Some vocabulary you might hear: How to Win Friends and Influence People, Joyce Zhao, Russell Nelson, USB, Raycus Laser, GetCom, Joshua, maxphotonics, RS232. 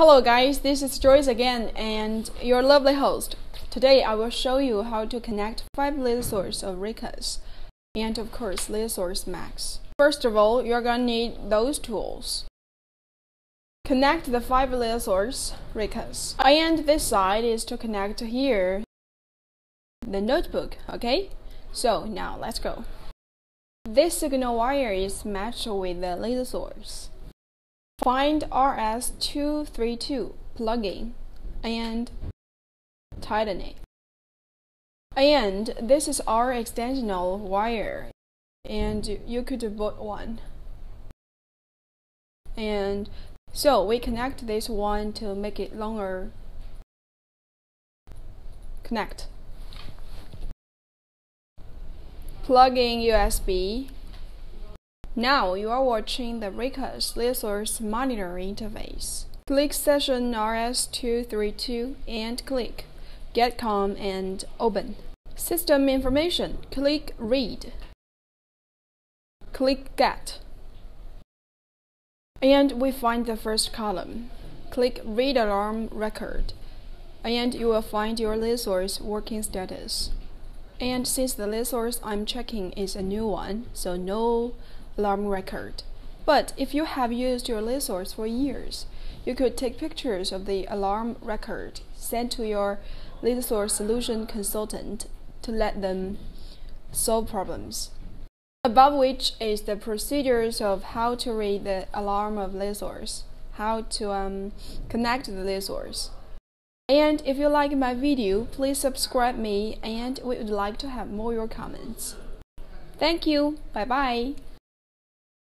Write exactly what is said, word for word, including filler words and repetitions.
Hello guys, this is Joyce again and your lovely host. Today I will show you how to connect five laser sources of Raycus and of course laser source Max. First of all, you're gonna need those tools. Connect the five laser sources Raycus. And this side is to connect here the notebook, okay? So now let's go. This signal wire is matched with the laser source. Find R S two thirty-two plugin and tighten it. And this is our extensional wire, and you could put one. And so we connect this one to make it longer. Connect. Plug in U S B. Now you are watching the Raycus Laser monitor interface. Click session R S two thirty-two and click GetCom and open. System information. Click read. Click get. And we find the first column. Click read alarm record. And you will find your laser's working status. And since the laser I'm checking is a new one, so no alarm record. But if you have used your laser for years, you could take pictures of the alarm record sent to your laser solution consultant to let them solve problems. Above which is the procedures of how to read the alarm of lasers, how to um, connect the lasers. And if you like my video, please subscribe me, and we would like to have more your comments. Thank you. Bye bye.